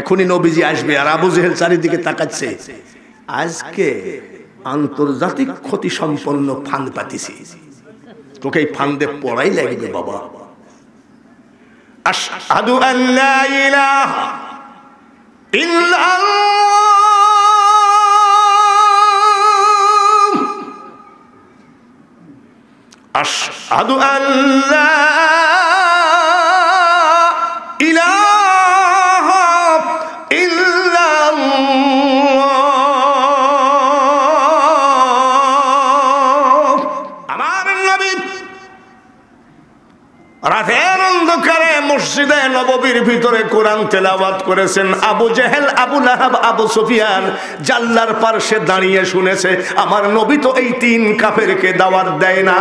এখনই নবীজি আসবে আর আবু জেহেল চারিদিকে তাকাচ্ছে। আজকে আন্তর্জাতিক ক্ষতি সম্পন্ন ফান্দ পাতিছি, তোকে এই ফান্দে পড়াই লাগবে বাবা। আশহাদু আল্লা ইলাহা ইল্লাল্লাহ, আশহাদু আল্লা ইলাহা ইল্লাল্লাহ। আমার নবী রাতের অন্ধকারে মসজিদে নববীর ভিতরে কোরআন তেলাওয়াত করেছেন। আবু জেহেল, আবু লাহাব, আবু সুফিয়ান জানলার পাশে দাঁড়িয়ে শুনেছে। আমার নবী তো এই তিন কাফেরকে দাওয়াত দেয় না।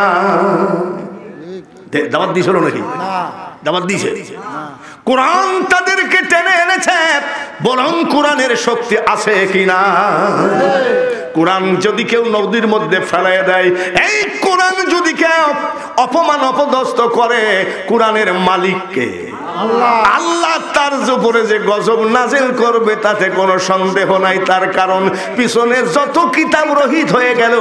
দাওয়াত দিছিল নাকি? দাওয়াত দিছে। কোরআন তাদেরকে টেনে এনেছে। বরং কোরআনের শক্তি আছে কিনা, কোরআন যদি কেউ নদীর মধ্যে ফেলে দেয়, এই কোরআন যদি কেউ অপমান অপদস্থ করে, কোরআনের মালিককে আল্লাহ তার উপরে যে গজব নাজিল করবে তাতে কোনো সন্দেহ নাই। তার কারণ পিছনে যত কিতাব রহিত হয়ে গেল,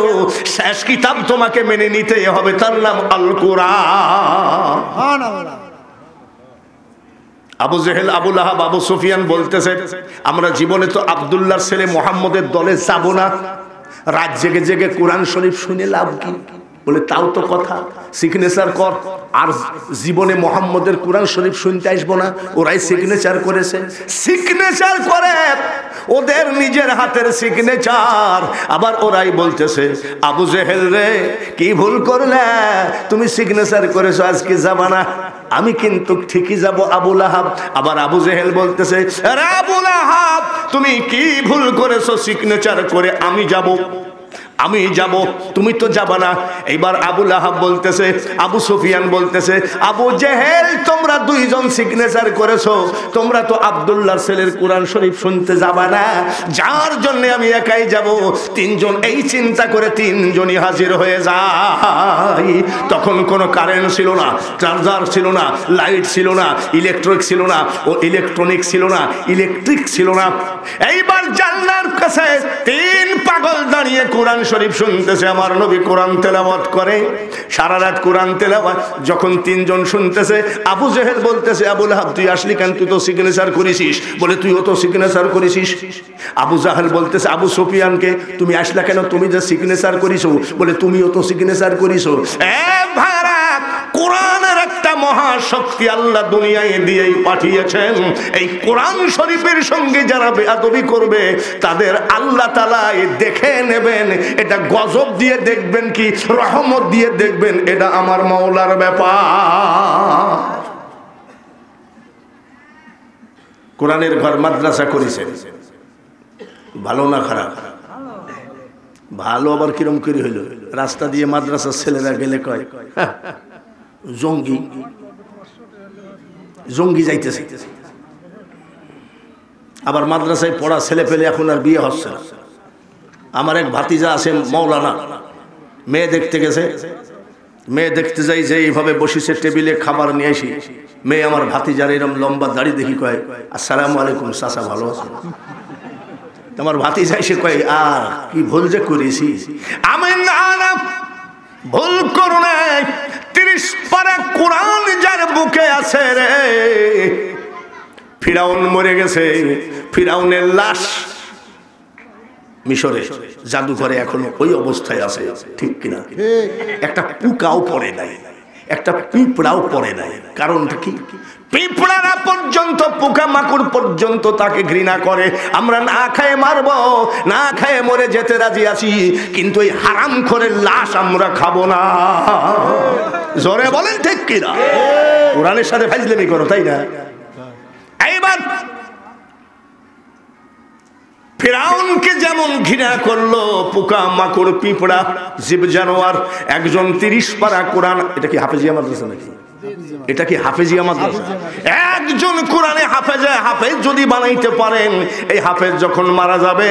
শেষ কিতাব তোমাকে মেনে নিতেই হবে, তার নাম আল কোরআন। আবু জেহেল, আবু লাহাব, আবু সুফিয়ান বলতেছে আমরা জীবনে তো আব্দুল্লাহর ছেলে মুহাম্মদের দলে যাব না। রাত জেগে জেগে কোরআন শরীফ শুনে লাভ কি? বলে তাও তো কথা, সিগনেচার কর। আর জীবনে মুহাম্মদের কোরআন শরীফ শুনতে আসবো না, ওরাই সিগনেচার করেছে। সিগনেচার করে ওদের নিজের হাতের সিগনেচার। আবার ওরাই বলতেছে আবু জেহেল রে কি ভুল করলে, তুমি সিগনেচার করেছো, আজকে যাবা না, আমি কিন্তু ঠিকই যাব আবু লাহাব। আবার আবু জেহেল বলতেছে আরে আবু লাহাব তুমি কি ভুল করেছো, সিগনেচার করে আমি যাব, আমি যাব, তুমি তো যাবা না। এইবার আবু লাহাব বলতেছে, আবু সুফিয়ান বলতেছে আবু জেহেল তোমরা দুইজন সিগনেচার করেছো, তোমরা তো আব্দুল্লাহর ছেলের কোরআন শরীফ শুনতে যাবা না, যার জন্য আমি একাই যাব। তিনজন এই চিন্তা করে তিনজনই হাজির হয়ে যায়। তখন কোনো কারেন্ট ছিল না, চার্জার ছিল না, লাইট ছিল না, ইলেকট্রনিক ছিল না, ইলেকট্রিক ছিল না। এইবার জানলার কাছে তিন পাগল দাঁড়িয়ে কোরআন শরীফ শুনতেছে। আমার নবী কোরআন তেলাওয়াত করে সারা রাত। কোরআন তেলাওয়াত যখন তিনজন শুনতেছে, আবু জেহেল বলতেছে আবু লাহাব তুই আসলি কেন, তুই তো সিগনেচার করেছিস। বলে তুইও তো সিগনেচার করেছিস। আবু জাহেল বলতেছে আবু সুফিয়ানকে তুমি আসলা কেন, তুমি যে সিগনেচার করিস। বলে তুমিও তো সিগনেচার করিস। কোরআনের একটা মহাশক্তি আল্লাহ দুনিয়ায় দিয়েই পাঠিয়েছেন। এই কোরআন শরীফের সঙ্গে যারা বেয়াদবি করবে তাদের আল্লাহ তাআলা দেখে নেবেন। এটা গজব দিয়ে দেখবেন কি রহমত দিয়ে দেখবেন, এটা আমার মাওলার ব্যাপার। কোরআনের ঘর মাদ্রাসা করেছেন, ভালো না খারাপ? ভালো। আবার কিরম করি হইল, রাস্তা দিয়ে মাদ্রাসার ছেলেরা গেলে কয় জঙ্গি জঙ্গি যাইতেছে। আবার মাদ্রাসায় পড়া ছেলে পেলে এখন আর বিয়ে হচ্ছে না। আমার এক ভাতিজা আছে মৌলানা, মেয়ে দেখতে গেছে। মেয়ে দেখতে যাই যে এইভাবে বসেছে, টেবিলে খাবার নিয়ে আসি। মেয়ে আমার ভাতিজার এরকম লম্বা দাড়ি দেখি কয় আসসালামু আলাইকুম চাচা ভালো আছে। তোমার ভাতিজা এসে কয় আর কি ভুল যে করেছি। আমি না ভুল করো না, ৩০ পারা কোরআন যার বুকে আছে রে। ফিরাউন মরে গেছে, ফিরাউনের লাশ মিশরে জাদুঘরে এখনো ওই অবস্থায় আছে, ঠিক কিনা? একটা পুকাও পড়ে নাই, একটা পিঁপড়াও পড়ে নাই। কারণটা কি? পিঁপড়ারা পর্যন্ত, পোকামাকড় পর্যন্ত তাকে ঘৃণা করে। আমরা না খায় মারব, না খায় মরে যেতে রাজি আছি, কিন্তু এই হারামখোরের লাশ আমরা খাবো না। জোরে বলেন ঠিক কিনা? কোরআনের সাথে ফাইজলামি করো, তাই না? এইবার ফিরাউনকে যেমন ঘৃণা করলো পোকা মাকড় পিঁপড়া জীব জানোয়ার, একজন ৩০ পারা কোরআন, এটা কি হাফেজিয়া মাদ্রাসা নাকি? এটা কি হাফেজিয়া মাদ্রাসা? একজন কোরআনে হাফেজে হাফেজ যদি বানাইতে পারেন, এই হাফেজ যখন মারা যাবে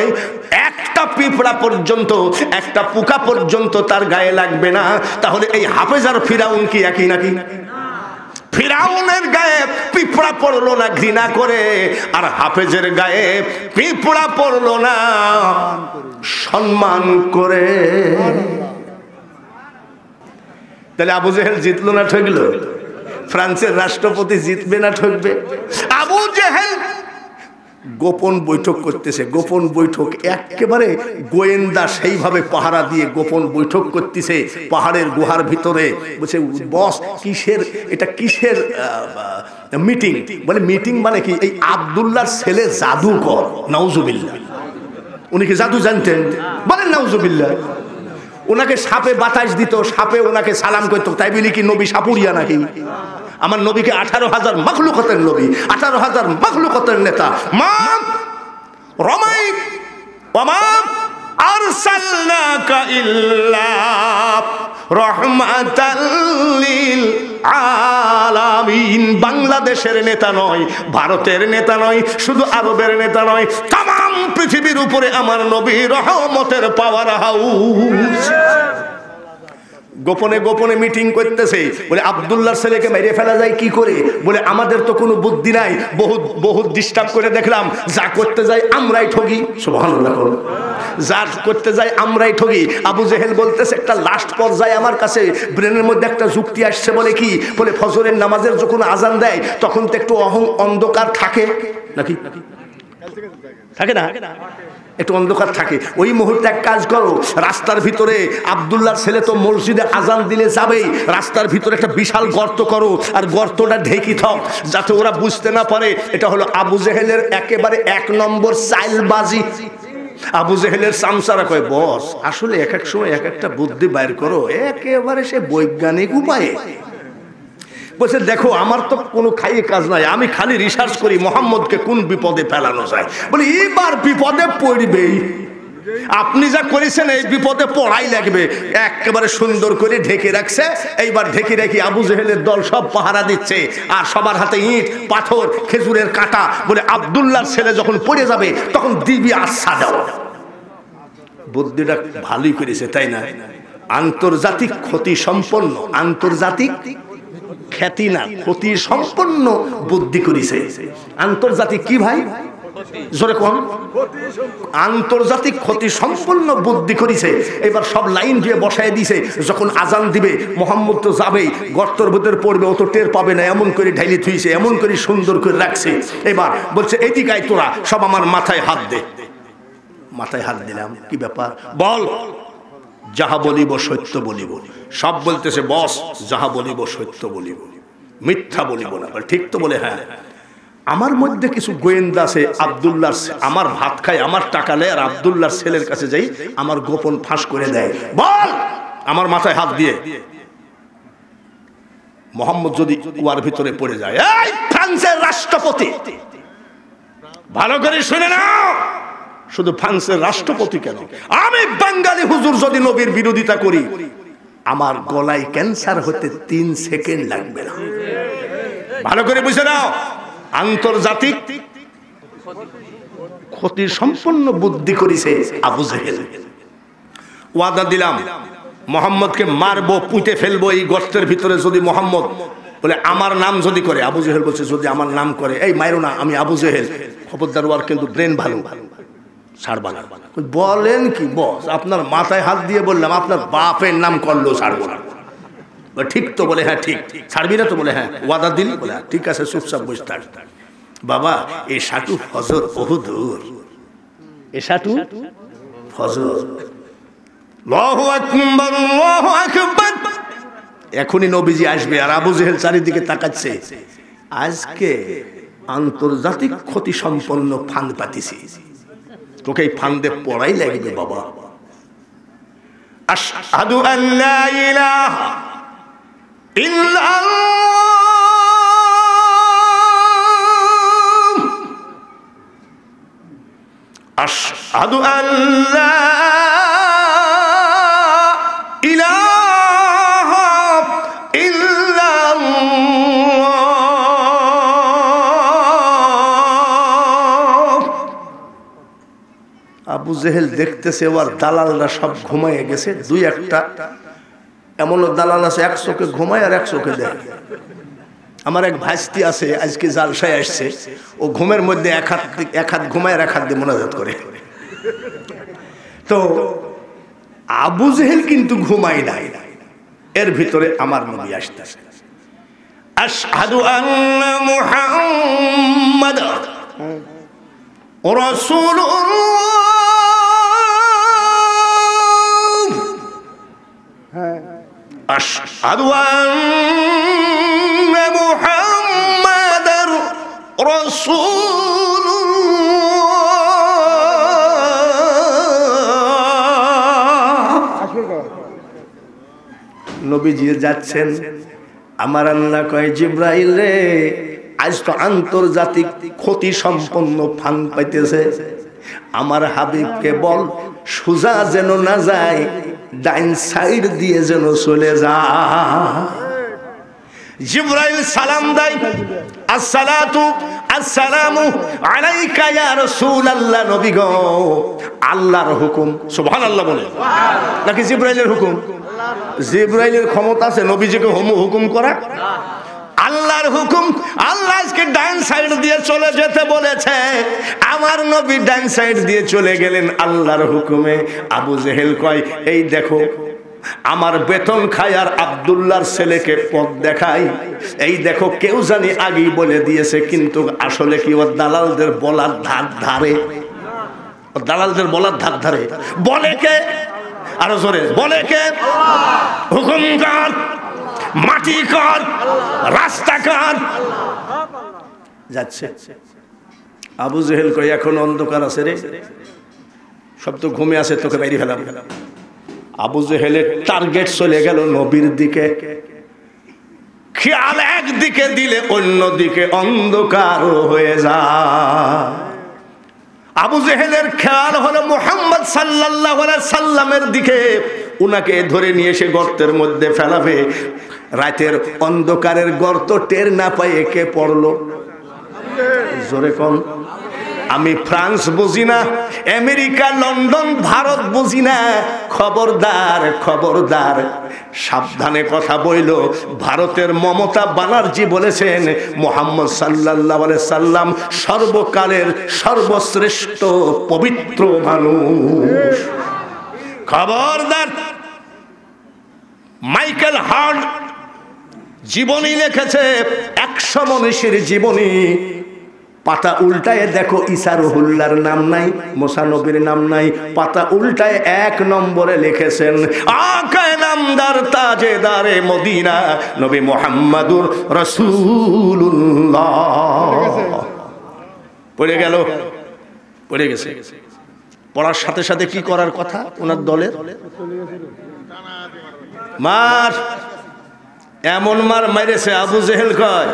একটা পিঁপড়া পর্যন্ত, একটা পোকা পর্যন্ত তার গায়ে লাগবে না। তাহলে এই হাফেজ আর ফিরাউন কি একই নাকি? ফিরাউনের গায়ে পড়লো না ঘৃণা করে, আর হাফেজের গায়ে পিঁপড়া পড়লো না সম্মান করে। তাহলে আবু জেহেল জিতলো না ঠকলো? ফ্রান্সের রাষ্ট্রপতি জিতবে না ঠকবে? আবু জেহেল গোপন বৈঠক করতেছে, গোপন বৈঠক একেবারে গোয়েন্দা সেইভাবে পাহারা দিয়ে গোপন বৈঠক করতেছে পাহাড়ের গুহার ভিতরে। বলছে, বস কিসের এটা, কিসের মিটিং? বলে মিটিং মানে কি? এই আব্দুল্লাহর ছেলে জাদুকর, নাউজুবিল্লাহ। উনি কি জাদু জানতেন? বলেন নাউজুবিল্লাহ। ওনাকে সাপে বাতাস দিত, সাপে ওনাকে সালাম করত। তাই বলি কি নবী সাপুরিয়া নাকি? আমার নবীকে 18,000 মাখলুকাতের নবী, 18,000 মাখলুকাতের নেতা। মা রমাই ওমা আরসালনাকা ইল্লা রহমাতাল লিল আলামিন। বাংলাদেশের নেতা নয়, ভারতের নেতা নয়, শুধু আরবের নেতা নয়, तमाम পৃথিবীর উপরে আমার নবী রহমতের পাওয়ার হাউস। গোপনে গোপনে মিটিং করতেছে। বলে আব্দুল্লাহর ছেলেকে মেরে ফেলা যায় কি করে? বলে আমাদের তো কোনো বুদ্ধি নাই, বহুত ডিস্টার্ব করে দেখলাম, যা করতে যাই আমরাই ঠগি। সুবহানাল্লাহ, যা করতে যাই আমরাই ঠগি। আবু জেহেল বলতেছে, একটা লাস্ট পর্যায়ে আমার কাছে ব্রেনের মধ্যে একটা যুক্তি আসছে। বলে কি? বলে ফজরের নামাজের যখন আজান দেয় তখন তো একটু অন্ধকার থাকে নাকি? থাকে না? একটু অন্ধকার থাকে। ওই মুহূর্তে এক কাজ করো, রাস্তার ভিতরে আব্দুল্লাহর ছেলে তো মসজিদে আজান দিলে যাবেই, রাস্তার ভিতরে একটা বিশাল গর্ত করো আর গর্তটা ঢেকে থাক, যাতে ওরা বুঝতে না পারে এটা হলো আবু জেহেলের একেবারে এক নম্বর চাইলবাজি। আবু জেহেলের সামসারা কয়, বস আসলে এক এক সময় এক একটা বুদ্ধি বাইর করো একেবারে সে বৈজ্ঞানিক উপায়ে। বলছে, দেখো আমার তো কোনো খাইয়ে কাজ নাই, আমি খালি রিসার্চ করি মোহাম্মদকে কোন বিপদে ফেলানো যায়। বলি এইবার বিপদে পড়বেই, আপনি যা করেছেন এই বিপদে পড়াই লাগবে। একেবারে সুন্দর করে ঢেকে রাখছে। এইবার ঢেকে রেখে আবু জেহেলের দল সব পাহারা দিচ্ছে, আর সবার হাতে ইট, পাথর, খেজুরের কাঁটা। বলে আব্দুল্লাহর ছেলে যখন পড়ে যাবে তখন দিবি আশা দাও। বুদ্ধিটা ভালোই করেছে তাই না? আন্তর্জাতিক ক্ষতি সম্পন্ন, আন্তর্জাতিক খ্যাতি না, ক্ষতি সম্পন্ন বুদ্ধি করেছে। আন্তর্জাতিক কি ভাই? জোরে কোন? আন্তর্জাতিক ক্ষতি সম্পন্ন বুদ্ধি করেছে। এবার সব লাইন দিয়ে বসায় দিছে, যখন আজান দিবে মোহাম্মদ তো যাবেই, গর্তর ভিতর পড়বে, ও তো টের পাবে না, এমন করে ঢাইলে থুইছে, এমন করে সুন্দর করে রাখছে। এবার বলছে, এদিকায় তোরা সব আমার মাথায় হাত দে। মাথায় হাত দিলাম, কি ব্যাপার বল, যাহা বলিব সত্য বলিব। সব বলতেছে, বস যাহা বলিব সত্য বলিব, মিথ্যা বলিব না। ঠিক তো? বলে হ্যাঁ। আমার মধ্যে কিছু গোয়েন্দা আছে, আব্দুল্লাহ আমার ভাত খায়, আমার টাকা নেয়, আর আব্দুল্লাহর ছেলের কাছে যাই আমার গোপন ফাঁস করে দেয়। বল আমার মাথায় হাত দিয়ে, মোহাম্মদ যদি কুয়ার ভিতরে পড়ে যায়। এই ফ্রান্সের রাষ্ট্রপতি, ভালো করে শুনে নাও, শুধু ফ্রান্সের রাষ্ট্রপতি কেন, আমি বাঙালি হুজুর যদি নবীর বিরোধিতা করি আমার গলায় ক্যান্সার হতে 3 সেকেন্ড লাগবে না। ভালো করে বুঝে নাও, আন্তর্জাতিক ক্ষতি সম্পন্ন বুদ্ধি করেছে আবু জেহেল। ওয়াদা দিলাম মোহাম্মদকে মারবো, পুঁতে ফেলবো এই গর্তের ভিতরে যদি মোহাম্মদ। বলে আমার নাম যদি করে? আবু জেহেল বলছে, যদি আমার নাম করে। এই মাইরো না, আমি আবু জেহেল খবরদার, ওয়ার কিন্তু ব্রেন ভালো। বলেন কি বস, আপনার মাথায় হাত দিয়ে বললাম, আপনার বাপের নাম করলো ছাড়বো না। ঠিক তো? বলে হ্যাঁ। ঠিক ছাড়বি না তো? বলে হ্যাঁ। ওয়াদা দিলি? বলে ঠিক আছে, চুপচাপ বসে থাক। বাবা এই সাটু ফজর বহু দূর, এ সাটু ফজর। আল্লাহু আকবার, আল্লাহু আকবার। এখনই নবীজি আসবে, আর আবু জেহেল চারিদিকে তাকাচ্ছে। আজকে আন্তর্জাতিক ক্ষতি সম্পন্ন ফাঁদ পাতিছি, তোকে এই ফান্দে পড়াই লাগবে বাবা। আশহাদু আল্লা ইলাহা ইল্লাল্লাহ, আশহাদু আল্লা ইলাহা ইল্লাল্লাহ। আবু জেহেল দেখতেছে ওর দালালরা সব ঘুমাইয়ে গেছে, দুই একটা এমনও দালাল আছে এক চোখে ঘুমায় আর এক চোখে দেখে। আমার এক ভাইস্তি আছে আজকে জালসায় আসছে, ও ঘুমের মধ্যে এক হাত ঘুমায় আর এক হাত দিয়ে মোনাজাত করে। তো আবু জেহেল কিন্তু ঘুমাই নাই, এর ভিতরে আমার নবী আসতেছে। আশহাদু আন্না মুহাম্মাদ রাসূলুল্লাহ, হ্যাঁ আশহাদু আন্না মুহাম্মাদ রাসূলুল্লাহ। নবীজি যাচ্ছেন, আমার আল্লাহ কয় জিবরাইল রে, আজ তো আন্তর্জাতিক ক্ষতি সম্পন্ন ফান পাইতেছে, আমার হাবিবকে বল সোজা যেন না যায়, ডাইন সাইড দিয়ে যেন চলে যায়। জিবরাইল সালাম দেয়, আসসালাতু আসসালামু আলাইকা ইয়া রাসূলুল্লাহ। নবী গো, আল্লাহর হুকুম, সুবহানাল্লাহ বলে নাকি জিবরাইলের হুকুম? জিবরাইলের ক্ষমতা আছে নবীজিকে হুকুম করা? আল্লাহর হুকুম, আল্লাহ আজকে ডান সাইড দিয়ে চলে যেতে বলেছে। আমার নবী ডান সাইড দিয়ে চলে গেলেন আল্লাহর হুকুমে। আবু জেহেল কয় এই দেখো, আমার বেতন খায় আর আব্দুল্লাহর ছেলেকে পথ দেখায়, এই দেখো কেউ জানি আগেই বলে দিয়েছে, কিন্তু আসলে কি ও দালালদের বলার ধার ধারে, দালালদের বলার ধার ধারে। বলে কে? আরো জোরে বলে কে? হুকুম কর, মাটি কর, রাস্তা কর। যাচ্ছে আবু জেহেল কয় এখন অন্ধকার আছে রে, সব তো ঘুমে আছে, তোকে বাইরে ফেলাম। আবু জেহেলের টার্গেট চলে গেল নবীর দিকে, খেয়াল একদিকে দিলে অন্যদিকে অন্ধকার হয়ে যায়। আবু জেহেলের খেয়াল হলো মুহাম্মদ সাল্লাল্লাহু আলাইহি সাল্লামের দিকে, উনাকে ধরে নিয়ে এসে গর্তের মধ্যে ফেলাবে। রাতের অন্ধকারের গর্ত টের না পায় একে পড়ল, জোরে কোন। আমি ফ্রান্স বুঝি না, আমেরিকা, লন্ডন, ভারত বুঝি না, খবরদার খবরদার, সাবধানে কথা বইল। ভারতের মমতা ব্যানার্জি বলেছেন মুহাম্মদ সাল্লাল্লাহু আলাইহি সাল্লাম সর্বকালের সর্বশ্রেষ্ঠ পবিত্র মানুষ, খবরদার। মাইকেল হার্ট জীবনী লিখেছে, 100 মনীষীর জীবনী, পাতা উল্টায় দেখো ঈসা রুহুল্লাহর নাম নাই, মুসা নবীর নাম নাই, পাতা উল্টায় 1 নম্বরে লিখেছেন আকায়ে নামদার তাজেদারে মদিনা নবী মুহাম্মাদুর রাসূলুল্লাহ। পড়ে গেল, পড়ে গেছে। পড়ার সাথে সাথে কি করার কথা ওনার দলের? মার, এমন মার মেরেছে। আবু জেহেল কয়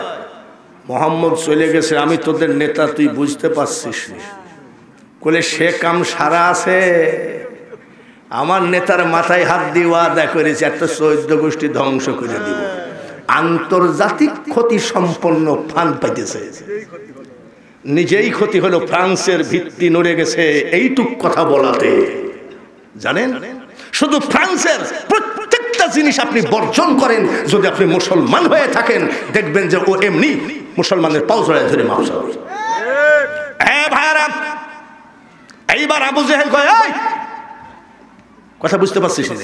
মোহাম্মদ চলে গেছে, আমি তোদের নেতা, তুই বুঝতে পারছিস না। বলে সে কাম সারা আছে, আমার নেতার মাথায় হাত দিয়ে ওয়াদা করেছে একটা 14 গোষ্ঠী ধ্বংস করে দিব। আন্তর্জাতিক ক্ষতি সম্পন্ন ফান পাইতেছে, নিজেই ক্ষতি হলো, ফ্রান্সের ভিত্তি নড়ে গেছে এইটুক কথা বলাতে। জানেন, শুধু ফ্রান্সের প্রত্যেকটা জিনিস আপনি বর্জন করেন যদি আপনি মুসলমান হয়ে থাকেন, দেখবেন যে ও এমনি মুসলমানদের পাও জড়ায় ধরে মাংস। হ্যাঁ ভাইরা, এইবার আবু জেহেল কয় এই কথা বুঝতে পারছিস না?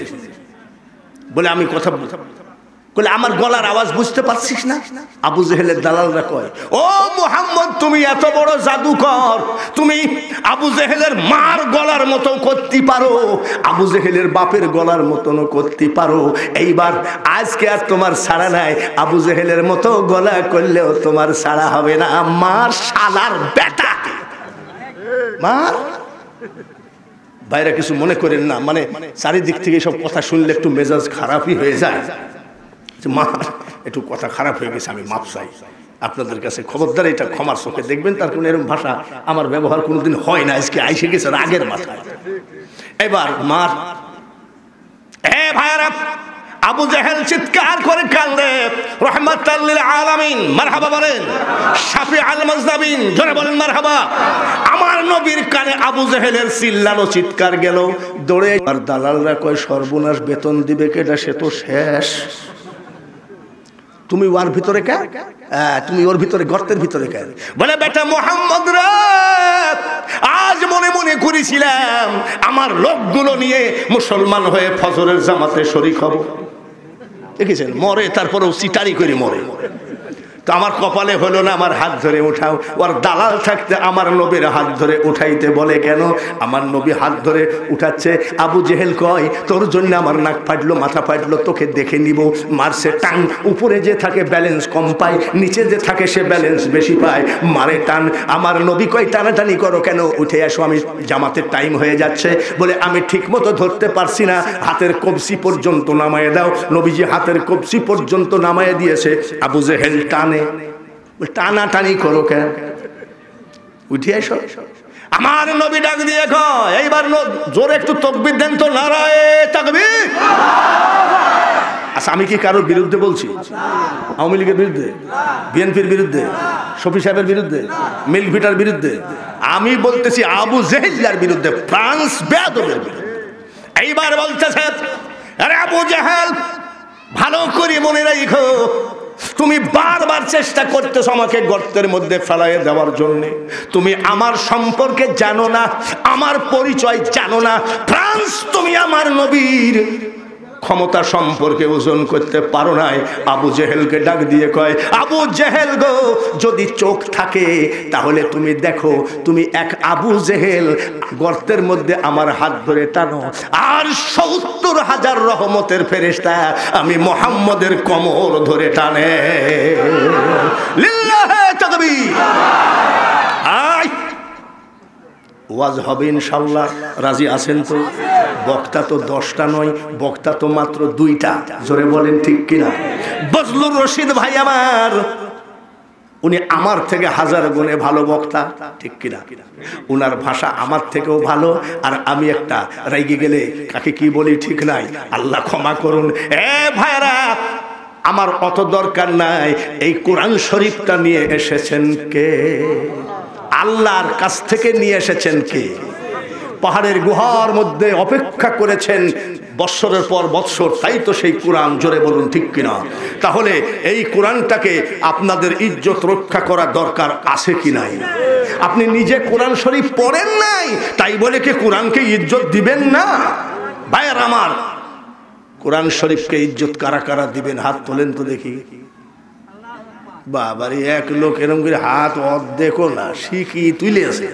বলে আমি কথা বলে আমার গলার আওয়াজ বুঝতে পারছিস না? আবু জেহেলের দালালরা কয় ও মুহাম্মদ, তুমি এত বড় জাদুকর, তুমি আবু জেহেলের মার গলার মতো করতে পারো, আবু জেহেলের বাপের গলার মতন করতে পারো। এইবার আজকে আর তোমার সাড়া নাই, আবু জেহেলের মতো গলা করলেও তোমার সাড়া হবে না। মার শালার বেটা, মার। বাইরে কিছু মনে করেন না, মানে চারিদিক থেকে সব কথা শুনলে একটু মেজাজ খারাপই হয়ে যায়, মা একটু কথা খারাপ হয়ে গেছে, আমি মাপ চাই আপনাদের কাছে। খবরদার, এটা ক্ষমার চোখে দেখবেন, তার কোনো এরকম ভাষা আমার ব্যবহার কোনোদিন হয় না, আজকে আইসে গেছে রাগের মাথায়। এবার মার, এ ভাইরা, আবু জেহেল চিৎকার করে কান্দে, রাহমাতাল লিল আলামিন মারহাবা বলেন, শাফি আল মাজদাবিন জোরে বলেন মারহাবা। আমার নবীর কানে আবু জেহেলের চিল্লানো চিৎকার গেল। দৌড়ে আর দালালরা কয় সর্বনাশ, বেতন দিবে কেডা, সে তো শেষ, তুমি ওর ভিতরে কে? তুমি ওর ভিতরে গর্তের ভিতরে কেন? বলে বেটা মোহাম্মদ রে, আজ মনে মনে করেছিলাম আমার লোকগুলো নিয়ে মুসলমান হয়ে ফজরের জামাতে শরীক হব। দেখেছেন মরে, তারপরেও চিটারি করে মরে। তো আমার কপালে হলো না আমার হাত ধরে উঠাও। ওর দালাল থাকতে আমার নবীর হাত ধরে উঠাইতে বলে কেন? আমার নবী হাত ধরে উঠাচ্ছে। আবু জেহেল কয় তোর জন্য আমার নাক ফাটলো, মাথা ফাটলো, তোকে দেখে নিব। মারছে টান, উপরে যে থাকে ব্যালেন্স কম পায়, নিচে যে থাকে সে ব্যালেন্স বেশি পায়। মারে টান, আমার নবী কয় টানাটানি করো কেন, উঠে আসো, আমি জামাতের টাইম হয়ে যাচ্ছে। বলে আমি ঠিক মতো ধরতে পারছি না, হাতের কবজি পর্যন্ত নামায় দাও। নবীজি হাতের কবজি পর্যন্ত নামায় দিয়েছে। আবু জেহেল টান, টানাটানি করো কেন, উঠে এসো। আমার নবী ডাক দিয়ে কয় এইবার জোরে একটু তাকবীর দেন তো, নারায়ে তাকবীর। আচ্ছা আমি কি কারোর বিরুদ্ধে বলছি? আওয়ামী লীগের বিরুদ্ধে, বিএনপির বিরুদ্ধে, শফি সাহেবের বিরুদ্ধে, মিল্কভিটার বিরুদ্ধে? আমি বলতেছি আবু জেহেলের বিরুদ্ধে, ফ্রান্স বেয়াদবের বিরুদ্ধে। এইবার বলতেছে আরে আবু জেহেল, ভালো করে মনে রাখো, তুমি বারবার চেষ্টা করতেছ আমাকে গর্তের মধ্যে ফেলাইয়ে দেওয়ার জন্যে। তুমি আমার সম্পর্কে জানো না, আমার পরিচয় জানো না। ফ্রান্স, তুমি আমার নবীর ক্ষমতা সম্পর্কে ওজন করতে পারো নাই। আবু জেহেলকে ডাক দিয়ে কয় আবু জেহেল গো, যদি চোখ থাকে তাহলে তুমি দেখো, তুমি এক আবু জেহেল, গর্তের মধ্যে আমার হাত ধরে টানো, আর ৭০,০০০ রহমতের ফেরেশতা আমি মুহাম্মদের কোমর ধরে টানে। লিল্লাহে তাকবীর। আয় ওয়াজ হবে ইনশাআল্লাহ, রাজি আছেন তো? বক্তা তো ১০টা নয়, বক্তা তো মাত্র 2টা। জোরে বলেন ঠিক কিনা? বজলুর রশিদ ভাই আমার, উনি আমার থেকে হাজার গুণে ভালো বক্তা, ঠিক কিনা? উনার ভাষা আমার থেকেও ভালো। আর আমি একটা রাইগে গেলে কাকে কি বলি ঠিক নাই, আল্লাহ ক্ষমা করুন। এ ভাইরা, আমার অত দরকার নাই। এই কোরআন শরীফটা নিয়ে এসেছেন কে? আল্লাহর কাছ থেকে নিয়ে এসেছেন কে? পাহাড়ের গুহার মধ্যে অপেক্ষা করেছেন বৎসরের পর বৎসর, তাই তো সেই কোরআন। জোরে বলুন ঠিক কিনা? তাহলে এই কোরআনটাকে আপনাদের ইজ্জত রক্ষা করা দরকার আছে কি নাই? আপনি নিজে কোরআন শরীফ পড়েন নাই, তাই বলে কি কোরআনকে ইজ্জত দিবেন না? ভাইয়ার আমার, কোরআন শরীফকে ইজ্জত কারা কারা দিবেন হাত তোলেন তো দেখি। বাবারে, এক লোক এরকম করে হাত অর্ধেকও না, শিখি তুলেছে।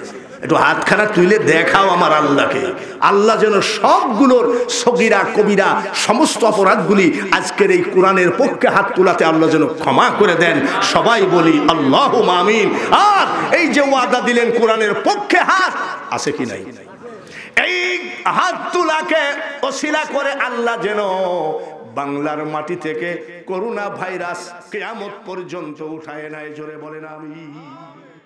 একটু হাতখানা তুলে দেখাও আমার আল্লাহকে। আল্লাহ যেন সবগুলোর সগীরা কবিরা সমস্ত অপরাধগুলি আজকের এই কোরআনের পক্ষে হাত তোলাতে আল্লাহ যেন ক্ষমা করে দেন। সবাই বলি আল্লাহুম্মা আমিন। আর এই যে ওয়াদা দিলেন কোরআনের পক্ষে হাত, আছে কি নাই? এই হাত তোলাকে ওসিলা করে আল্লাহ যেন বাংলার মাটি থেকে করোনা ভাইরাস কিয়ামত পর্যন্ত উঠায় নেয়। জোরে বলেন আমিন।